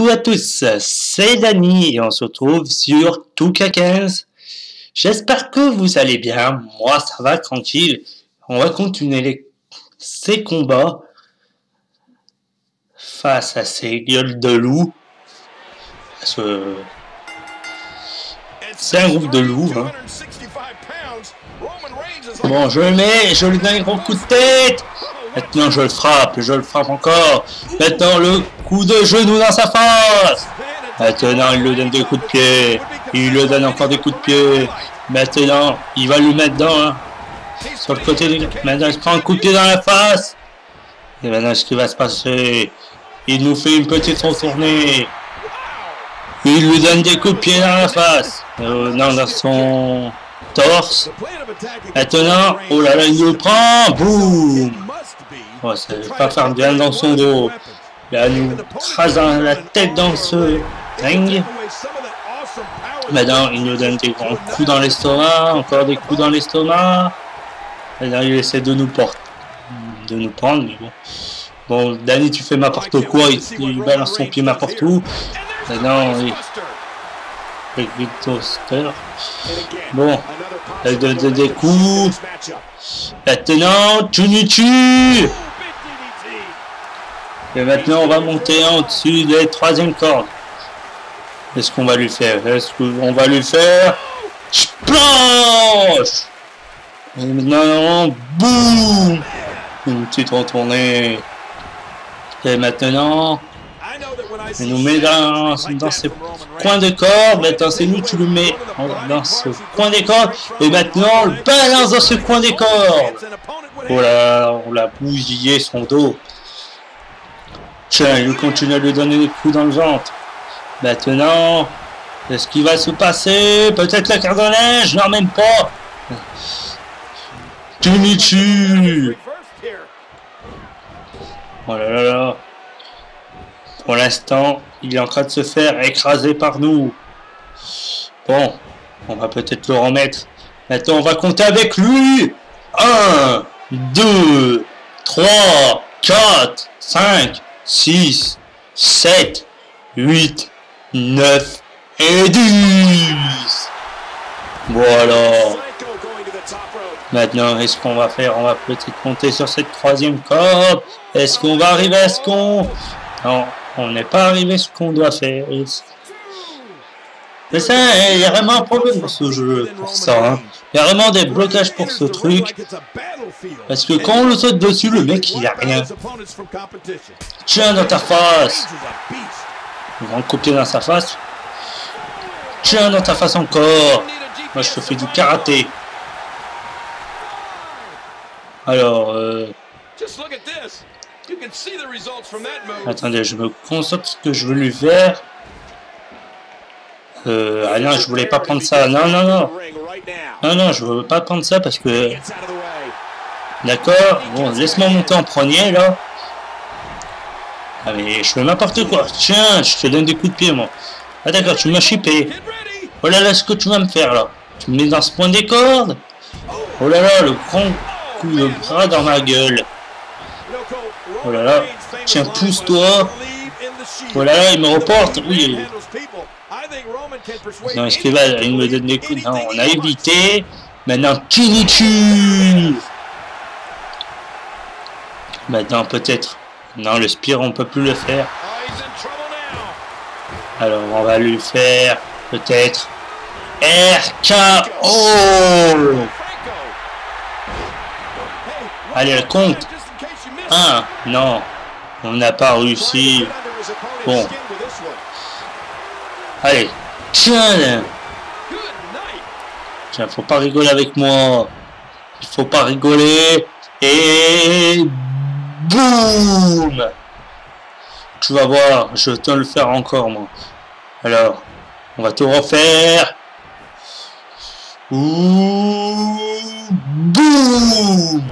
coucou à tous, c'est Danny et on se retrouve sur 2K15. J'espère que vous allez bien, moi ça va tranquille. On va continuer ces combats face à ces gueules de loups. C'est un groupe de loups. Hein. Bon, je le mets, je lui donne un gros coup de tête. Maintenant je le frappe encore. Maintenant le coup de genou dans sa face. Maintenant il lui donne des coups de pied. Il lui donne encore des coups de pied. Maintenant il va lui mettre dedans. Hein. Sur le côté. Maintenant il prend un coup de pied dans la face. Et maintenant ce qui va se passer. Il nous fait une petite retournée. Il lui donne des coups de pied dans la face. Non, dans son torse. Maintenant, oh là là, il nous prend. Boum. Oh, ça ne va pas faire bien dans son dos. Là, il nous crase la tête dans ce ring. Maintenant, il nous donne des grands coups dans l'estomac. Encore des coups dans l'estomac. Maintenant, il essaie de nous prendre. Mais bon. Bon, Danny, tu fais n'importe quoi. Il balance son pied n'importe où. Maintenant, oui. Avec Big Show. Bon, elle donne des coups. Maintenant, tu nous tues. Et maintenant, on va monter en dessus des troisième cordes. Qu'est-ce qu'on va lui faire? Est-ce qu'on va lui faire? Planche. Et maintenant, boum. Une petite retournée. Et maintenant. Il nous met dans ce coin de corps. Maintenant, c'est nous qui le met dans ce coin des corps. Et maintenant, le balance dans ce coin des corps. Oh là, on l'a bousillé son dos. Tiens, il continue à lui donner des coups dans le ventre. Maintenant, est-ce qu'il va se passer? Peut-être la carte de linge? Non, même pas. Tu m'y tues. Oh là là là. Pour l'instant, il est en train de se faire écraser par nous. Bon, on va peut-être le remettre. Maintenant, on va compter avec lui. 1, 2, 3, 4, 5, 6, 7, 8, 9 et 10. Voilà. Maintenant, est-ce qu'on va faire? On va peut-être compter sur cette troisième corde. Est-ce qu'on va arriver à ce qu'on... Non. On n'est pas arrivé à ce qu'on doit faire. Mais ça, il y a vraiment un problème pour ce jeu, pour ça. Hein. Il y a vraiment des blocages pour ce truc. Parce que quand on le saute dessus, le mec, il n'y a rien. Tiens, dans ta face. Ils vont le couper dans sa face. Tiens, dans ta face encore. Moi, je te fais du karaté. Alors, attendez, je me concentre sur ce que je veux lui faire. Ah non, je voulais pas prendre ça. Non, non, non. Non, non, je veux pas prendre ça parce que... D'accord. Bon, laisse-moi monter en premier, là. Allez, je fais n'importe quoi. Tiens, je te donne des coups de pied, moi. Ah d'accord, tu m'as chippé. Oh là là, ce que tu vas me faire, là. Tu me mets dans ce point des cordes. Oh là là, le grand coup de bras dans ma gueule. Oh là là, tiens, pousse-toi. Oh là là, il me reporte. Oui. Non, est-ce qu'il va? Il me donne des coups. Non, on a évité. Maintenant, Kinichu. Maintenant, peut-être. Non, le Spire, on peut plus le faire. Alors, on va lui faire, peut-être. RKO. Allez, le compte. Ah, non, on n'a pas réussi. Bon. Allez, tiens. Tiens, faut pas rigoler avec moi. Il faut pas rigoler. Et... Boum. Tu vas voir, je vais te le faire encore, moi. Alors, on va te refaire. Ouh. Boum.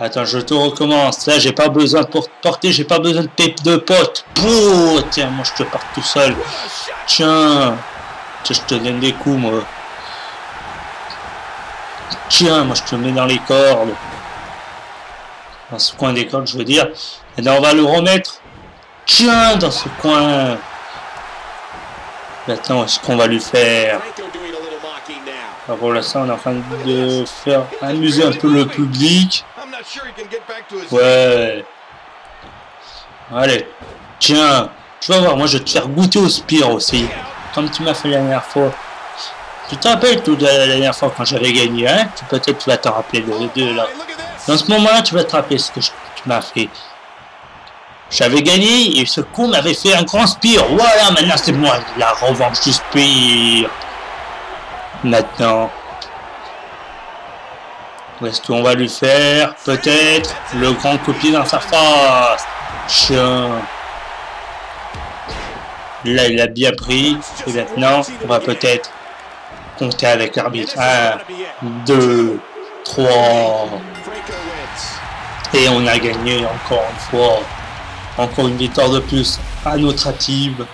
Attends, je te recommence. Là, j'ai pas besoin de porter, j'ai pas besoin de pète de pote. Pouh, tiens, moi, je te pars tout seul. Tiens. Tiens, je te donne des coups, moi. Tiens, moi, je te mets dans les cordes. dans ce coin d'école, je veux dire. Et là, on va le remettre, tiens, dans ce coin. Maintenant, est-ce qu'on va lui faire? Alors, pour l'instant, on est en train de faire amuser un peu le public. Ouais. Allez, tiens. Tu vas voir, moi, je vais te faire goûter au spire aussi. Comme tu m'as fait la dernière fois. Tu te rappelles tout de la dernière fois quand j'avais gagné, hein? Peut-être tu vas te rappeler de là. Dans ce moment-là, tu vas te rappeler ce que tu m'as fait. J'avais gagné et ce con m'avait fait un grand spire. Voilà, maintenant c'est moi la revanche du spire. Maintenant. Est-ce qu'on va lui faire peut-être le grand coup de pied dans sa face? Tiens. Là, il a bien pris. Et maintenant, on va peut-être compter avec l'arbitre. 1, 2, 3. Et on a gagné encore une fois. Encore une victoire de plus à notre active.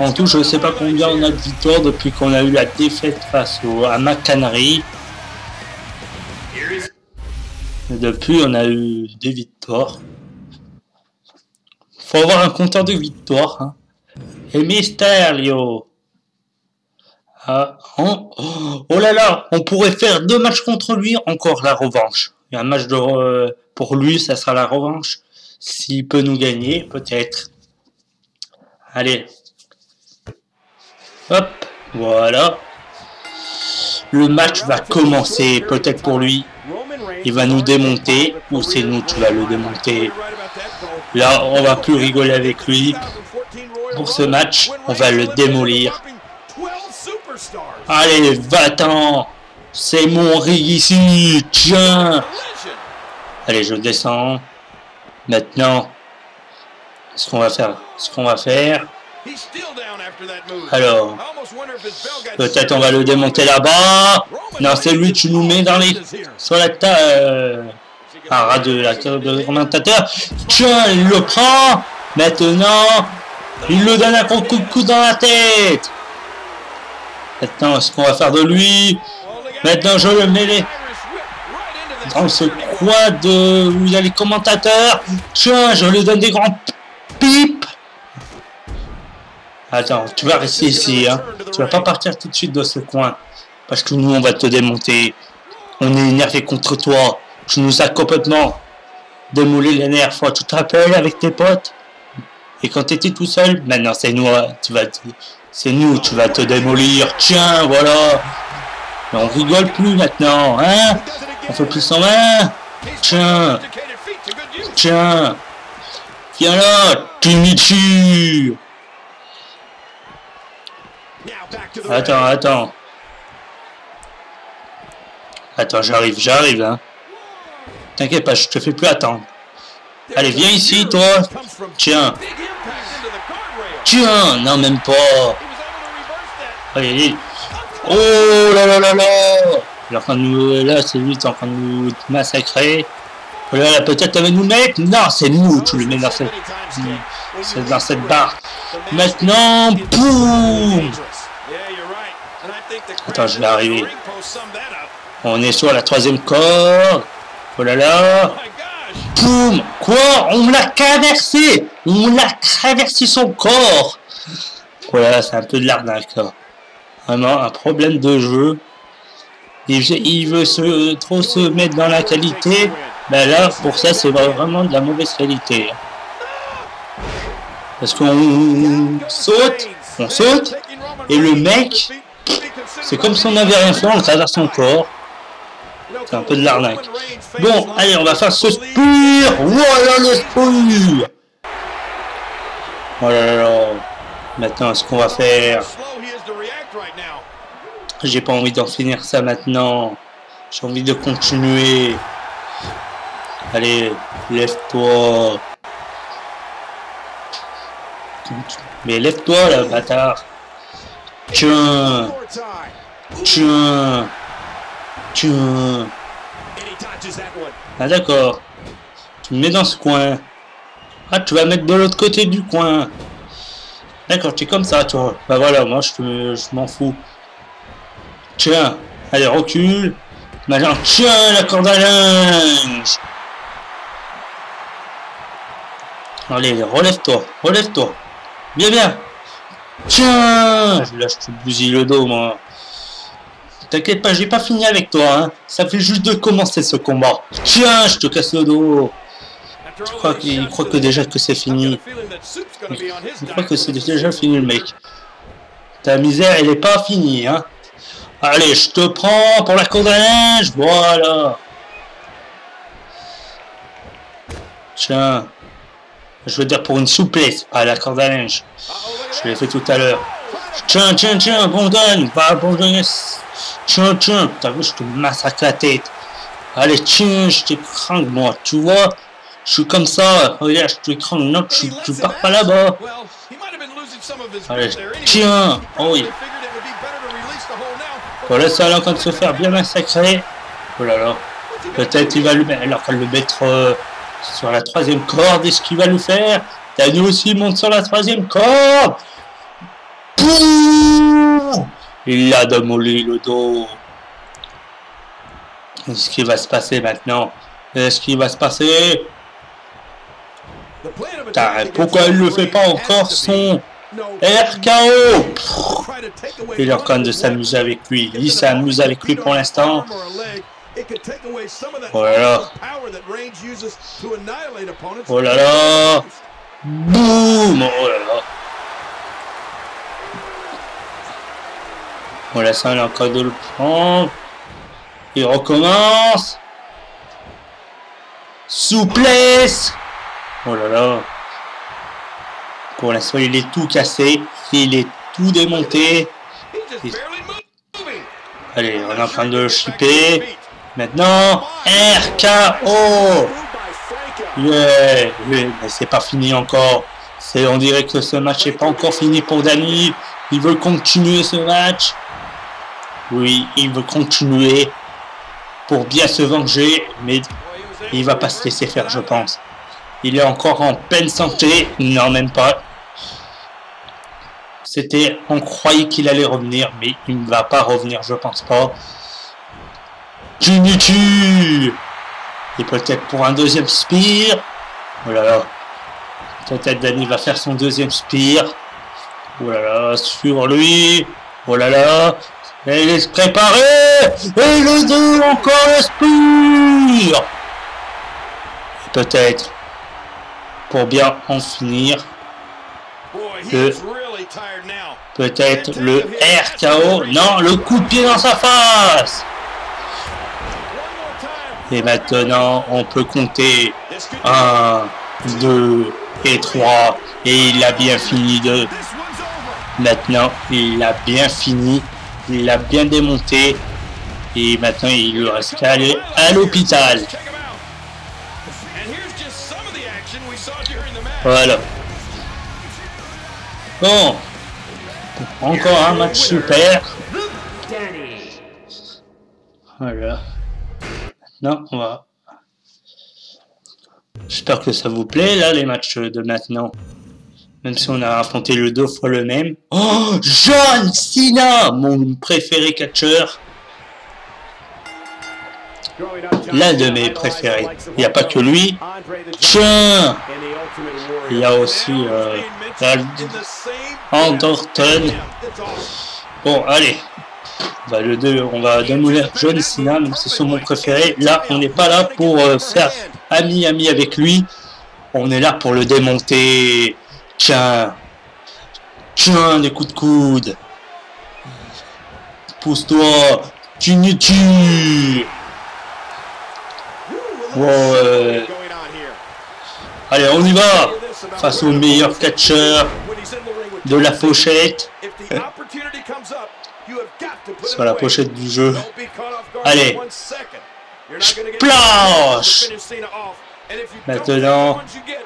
En tout, je ne sais pas combien on a de victoires depuis qu'on a eu la défaite face à McHenry. Depuis, on a eu des victoires. Faut avoir un compteur de victoires. Hein. Et Mysterio. Ah, oh là là, on pourrait faire 2 matchs contre lui, encore la revanche. Et un match de... Pour lui, ça sera la revanche. S'il peut nous gagner, peut-être. Allez. Hop, voilà. Le match va commencer, peut-être pour lui. Il va nous démonter. Ou c'est nous qui va le démonter. Là, on va plus rigoler avec lui. Pour ce match, on va le démolir. Allez, va-t'en. C'est mon ring ici. Tiens. Allez, je descends. Maintenant, ce qu'on va faire, Alors, peut-être on va le démonter là-bas. Non, c'est lui que tu nous mets dans les, sur la table, à ras de la table de commentateur. Tiens, il le prend. Maintenant, il le donne un gros coup de coude dans la tête. Maintenant, ce qu'on va faire de lui. Maintenant, je le mets les... dans ce coin de où il y a les commentateurs. Tiens, je lui donne des grands pipes. Attends, tu vas rester ici, hein. Tu vas pas partir tout de suite de ce coin. Parce que nous, on va te démonter. On est énervé contre toi. Tu nous as complètement démolé la dernière fois. Tu te rappelles avec tes potes? Et quand tu étais tout seul, maintenant c'est nous, tu vas te... c'est nous, tu vas te démolir. Tiens, voilà. Mais on rigole plus maintenant, hein. On fait plus 120. Tiens. Tiens. Viens là. Tunitu. Attends, attends. Attends, j'arrive, j'arrive. Hein. T'inquiète pas, je te fais plus attendre. Allez, viens ici, toi. Tiens. Tiens. Non, même pas. Allez. Oh là là là là. Alors quand nous, là, c'est lui qui est en train de nous massacrer. Là, peut-être avec nous mettre. Non, c'est nous, tu le mets dans cette barre. Maintenant, boum. Attends, je vais arriver. On est sur la 3e corde. Oh là là. Boum. Quoi? On l'a traversé. On l'a traversé son corps. Oh là là, c'est un peu de l'arnaque. Vraiment, un problème de jeu. Il veut trop se mettre dans la qualité. Ben là, pour ça, c'est vraiment de la mauvaise qualité. Parce qu'on saute, et le mec, c'est comme si on n'avait rien fait, on traverse son corps. C'est un peu de l'arnaque. Bon, allez, on va faire ce spire. Voilà le spire. Oh là là là. Maintenant, ce qu'on va faire... J'ai pas envie d'en finir ça maintenant. J'ai envie de continuer. Allez, lève-toi. Mais lève-toi là, bâtard. Tiens. Tiens. Tiens. Ah d'accord. Tu me mets dans ce coin. Ah, tu vas mettre de l'autre côté du coin. D'accord, tu es comme ça, toi. Bah voilà, moi je m'en fous. Tiens, allez, recule. Maintenant, tiens, la corde à linge. Allez, relève-toi, relève-toi. Bien, bien. Tiens, là, je te bousille le dos, moi. T'inquiète pas, j'ai pas fini avec toi, hein. Ça fait juste de commencer ce combat. Tiens, je te casse le dos. Je crois qu'il croit que déjà que c'est fini. Je crois que c'est déjà fini, le mec. Ta misère, elle est pas finie, hein. Allez, je te prends pour la corde à linge. Voilà. Tiens. Je veux dire pour une souplesse, à la corde à linge. Je l'ai fait tout à l'heure. Tiens, tiens, tiens, abandonne. Va abandonner. Tiens, tiens. T'as vu, je te massacre la tête. Allez, tiens, je t'écrangle, moi. Tu vois, je suis comme ça. Regarde, je t'écrangle. Non, tu pars pas là-bas. Allez, tiens. Oh oui. Voilà, ça, elle est en train de se faire bien massacrer. Oh là là. Peut-être il va le mettre. Alors qu'elle le mettre sur la troisième corde. Est-ce qu'il va nous faire? Danny aussi monte sur la troisième corde. Pouh! Il a démoli le dos. Qu'est-ce qui va se passer maintenant? Qu'est-ce qui va se passer? Pourquoi il ne le fait pas encore son RKO? Il est en train de s'amuser avec lui. Il s'amuse avec lui pour l'instant. Oh là là. Oh là là. Boum. Oh là là. Voilà, ça, il est en train de le prendre. Il recommence. Souplesse. Oh là là. Pour l'instant, il est tout cassé. Il est tout démonté. Allez, on est en train de le chipper. Maintenant, RKO. Yeah, mais c'est pas fini encore. On dirait que ce match n'est pas encore fini pour Danny. Il veut continuer ce match. Oui, il veut continuer pour bien se venger, mais il va pas se laisser faire, je pense. Il est encore en pleine santé. Non, même pas. C'était, on croyait qu'il allait revenir, mais il ne va pas revenir, je pense pas. Tunitu. Et peut-être pour un deuxième spear. Oh là là. Peut-être Danny va faire son deuxième spear. Oh là là, sur lui. Oh là là. Et il est préparé. Et le deux, encore le spear. Peut-être. Pour bien en finir. Peut-être le RKO. Non, le coup de pied dans sa face. Et maintenant, on peut compter 1, 2 et 3. Et il a bien fini de... Maintenant, il a bien fini. Il a bien démonté. Et maintenant, il lui reste qu'à aller à l'hôpital. Voilà. Bon. Encore un match super. Voilà. Maintenant, on va... J'espère que ça vous plaît, là, les matchs de maintenant. Même si on a affronté le deux fois le même. Oh, John Cena, mon préféré catcheur. L'un de mes préférés. Il n'y a pas que lui. Tiens. Il y a aussi Andorton. Bon, allez. Bah, le 2, on va démolir John Cena, même si c'est mon préféré. Là, on n'est pas là pour faire ami-ami avec lui. On est là pour le démonter. Tiens. Tiens, des coups de coude. Pousse-toi. Tu ne tues. Ouais. Allez, on y va. Face au meilleur catcheur de la pochette. Sur la pochette du jeu. Allez. Splash. Maintenant,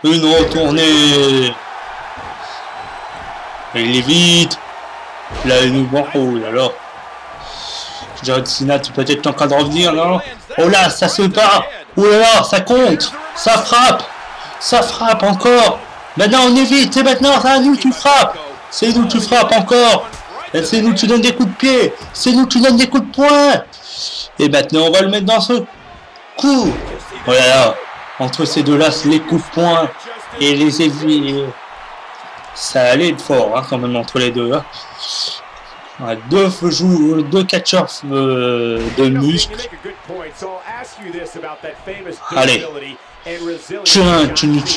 une retournée. Il est vite. Là, il nous vend. Oh là là. John Cena, tu peux être en train de revenir, non? Oh là, ça se part. Oh là là, ça compte. Ça frappe. Ça frappe encore. Maintenant, on évite. Et maintenant, c'est nous que tu frappes. C'est nous que tu frappes encore. C'est nous que tu donnes des coups de pied. C'est nous que tu donnes des coups de poing. Et maintenant, on va le mettre dans ce coup. Oh là là, entre ces deux-là, les coups de poing et les éviers. Ça allait fort, hein, quand même, entre les deux. Hein. Deux catcheurs de muscles. Allez. Je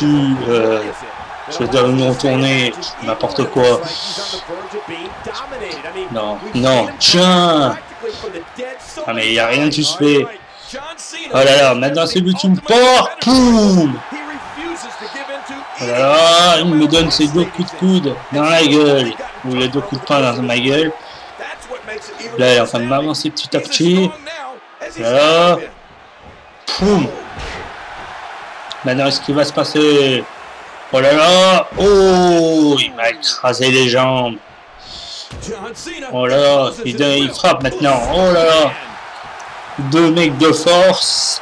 dois me retourner. N'importe quoi. Non, non. Tiens. Ah, mais il n'y a rien de suspect. Oh là là, maintenant c'est lui qui me porte. Poum. Oh là là, il me donne ses deux coups de coude dans la gueule. Ou les deux coups de poing dans ma gueule. Là, il est en train de m'avancer petit à petit. Voilà. Poum. Maintenant, ce qui va se passer. Oh là là. Oh, il m'a écrasé les jambes. Oh là là. Il frappe maintenant. Oh là là. Deux mecs de force.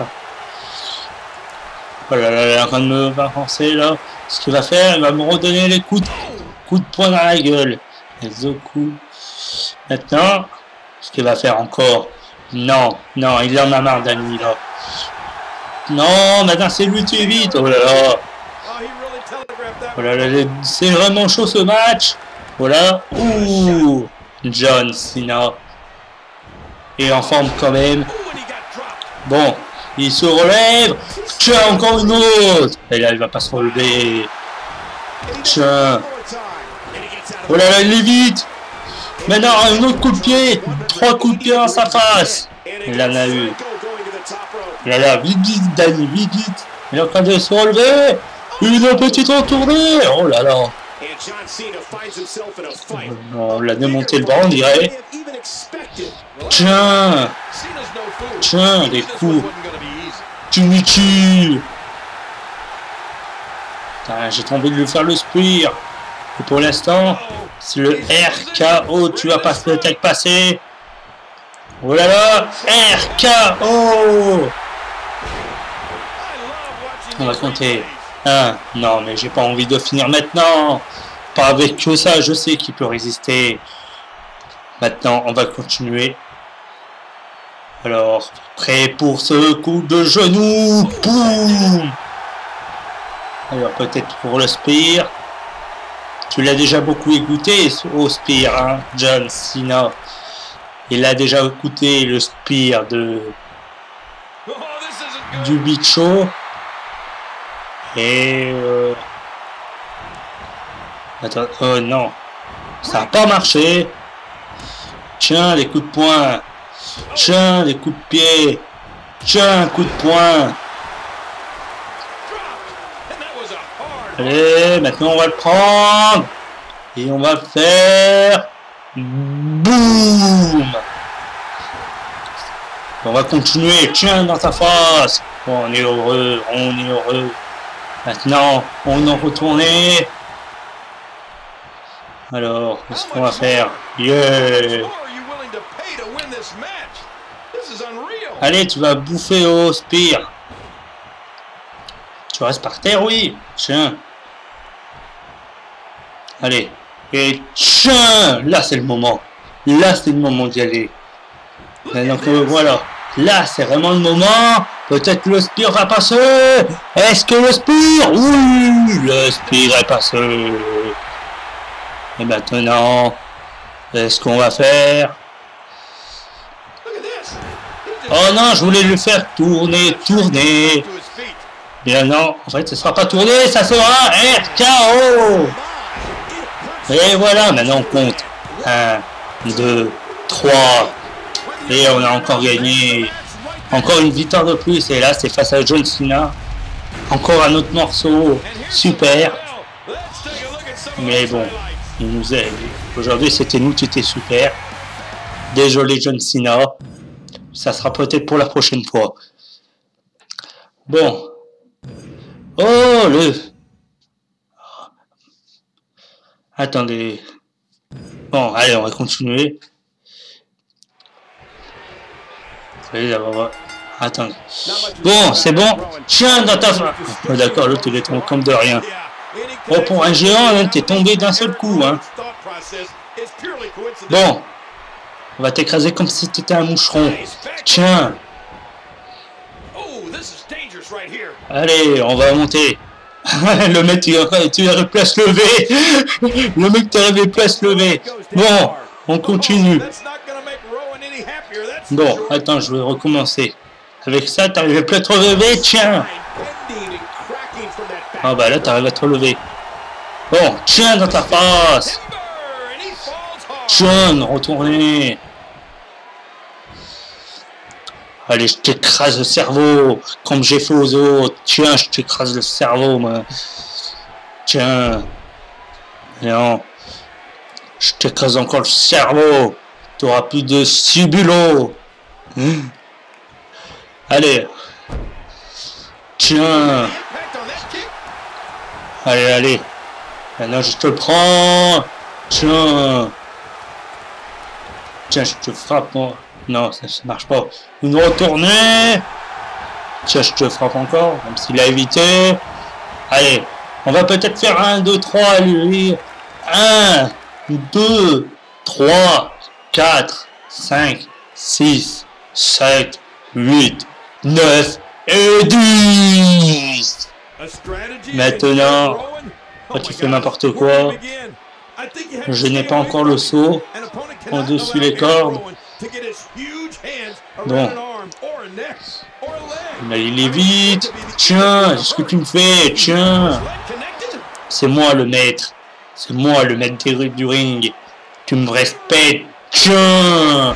Oh là là, il est en train de me balancer là. Ce qu'il va faire, il va me redonner les coups de poing dans la gueule. Les deux coups. Maintenant, ce qu'il va faire encore. Non, non, il en a marre Danny là. Non, maintenant c'est lui qui évite. Oh là là. Oh là là, c'est vraiment chaud ce match. Oh là. Ouh. John Cena est en forme quand même. Bon, il se relève. Tiens, encore une autre. Et là, il va pas se relever. Tiens. Oh là là, il évite. Maintenant, un autre coup de pied. Trois coups de pied dans sa face. Il en a eu. Là, là, vite, vite, Danny, vite, vite. Il est en train de se relever. Une petite retournée. Oh là là. On l'a démonté le bras, on dirait. Tiens. Tiens, les coups. Tu me tues. J'ai trop envie de lui faire le spear. Et pour l'instant, c'est le RKO. Tu vas pas peut-être passer. Oh là là, RKO. On va compter. Ah, non, mais j'ai pas envie de finir maintenant. Pas avec que ça, je sais qu'il peut résister. Maintenant, on va continuer. Alors, prêt pour ce coup de genou. Boum. Alors, peut-être pour le spear. Tu l'as déjà beaucoup écouté au spear, hein, John Cena. Il a déjà écouté le spear du Big Show. Et attends, oh non, ça n'a pas marché. Tiens, les coups de poing. Tiens, les coups de pied. Tiens, coup de poing. Allez, maintenant on va le prendre. Et on va le faire. Boum! On va continuer, tiens dans ta face. Oh, on est heureux, on est heureux. Maintenant, on en retourne. Alors, qu'est-ce qu'on va faire? Yeah! Allez, tu vas bouffer au spear. Tu restes par terre, oui. Tiens. Allez. Et tchin, là c'est le moment. Là c'est le moment d'y aller. Donc voilà. Là c'est vraiment le moment. Peut-être le spear va passer. Est-ce que le spear? Oui, le spear est passé. Et maintenant, est-ce qu'on va faire? Oh non, je voulais lui faire tourner, tourner. Bien non, en fait ce sera pas tourné, ça sera RKO. Et voilà, maintenant on compte. 1, 2, 3. Et on a encore gagné. Encore une victoire de plus. Et là, c'est face à John Cena. Encore un autre morceau. Super. Mais bon, il nous aide. Aujourd'hui, c'était nous qui étions super. Désolé, John Cena. Ça sera peut-être pour la prochaine fois. Bon. Oh, le... Attendez. Bon, allez, on va continuer. Attendez. Bon, c'est bon. Tiens, dans ta... Oh, d'accord, l'autre, il est tombé comme de rien. Oh, pour un géant, t'es tombé d'un seul coup. Hein. Bon. On va t'écraser comme si t'étais un moucheron. Tiens. Allez, on va monter. Le mec, tu n'arrives plus à se lever. Le mec, tu n'arrives plus à se lever. Bon, on continue. Bon, attends, je vais recommencer. Avec ça, tu n'arrives plus à te relever. Tiens. Ah bah là, tu arrives à te relever. Bon, tiens dans ta face. John, retournez. Allez, je t'écrase le cerveau, comme j'ai fait aux autres. Tiens, je t'écrase le cerveau, moi. Tiens. Non. Je t'écrase encore le cerveau. T'auras plus de subulo. Allez. Tiens. Allez, allez. Maintenant, je te le prends. Tiens. Tiens, je te frappe, moi. Non, ça ne marche pas. Une retournée. Tiens, je te frappe encore, même s'il a évité. Allez, on va peut-être faire 1, 2, 3, lui. 1, 2, 3, 4, 5, 6, 7, 8, 9 et 10. Maintenant, oh, tu fais n'importe quoi. Je n'ai pas encore le saut en dessus les cordes. Bon. Mais il est vite. Tiens, ce que tu me fais. Tiens. C'est moi le maître. C'est moi le maître du ring. Tu me respectes. Tiens.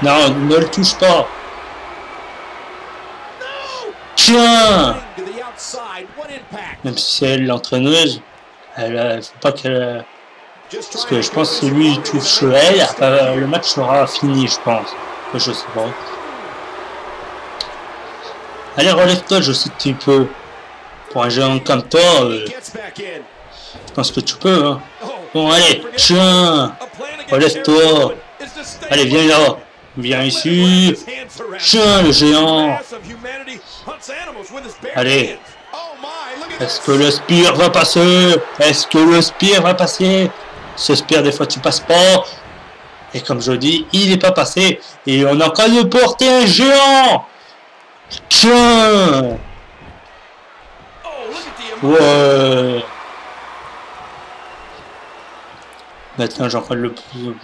Non, ne le touche pas. Tiens. Même si c'est l'entraîneuse, elle faut pas qu'elle... Parce que je pense que si lui touche elle, le match sera fini, je pense. Je sais pas. Allez, relève-toi, je sais que tu peux. Pour un géant comme toi, je pense que tu peux. Hein. Bon, allez, tiens, relève-toi. Allez, viens là. Viens ici. Tiens, le géant. Allez. Est-ce que le spire va passer? Est-ce que le spire va passer? Ce spire, des fois, tu passes pas. Et comme je dis, il n'est pas passé. Et on est en train de porter un géant. Tiens. Ouais. Maintenant, j'en prends le plus.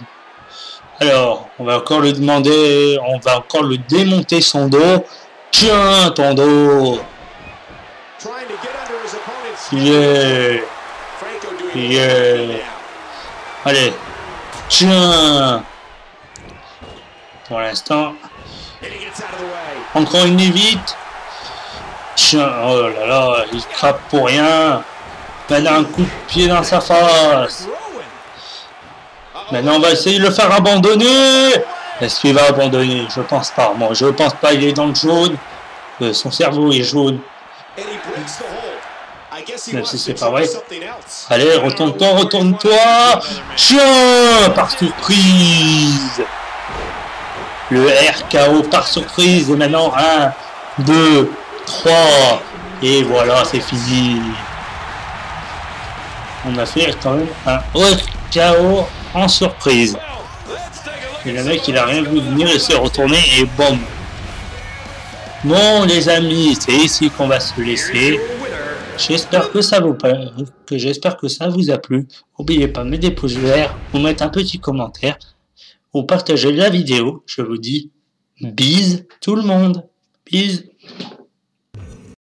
Alors, on va encore le demander. On va encore le démonter son dos. Tiens, ton dos. Yeah. Yeah. Allez. Tiens. Pour l'instant. Encore une évite. Tiens. Oh là là. Il crappe pour rien. Maintenant un coup de pied dans sa face. Maintenant on va essayer de le faire abandonner. Est-ce qu'il va abandonner? Je pense pas. Moi je pense pas. Il est dans le jaune. Son cerveau est jaune. Même si c'est pas vrai. Allez, retourne-toi, retourne-toi. Tiens, par surprise. Le RKO par surprise. Et maintenant, 1, 2, 3. Et voilà, c'est fini. On a fait quand même un RKO en surprise. Et le mec, il a rien vu venir, il s'est retourné et boum. Bon, les amis, c'est ici qu'on va se laisser. J'espère que ça vous plaît, que j'espère que ça vous a plu. N'oubliez pas de mettre des pouces verts, ou mettre un petit commentaire, ou partager la vidéo. Je vous dis, bise tout le monde. Bise.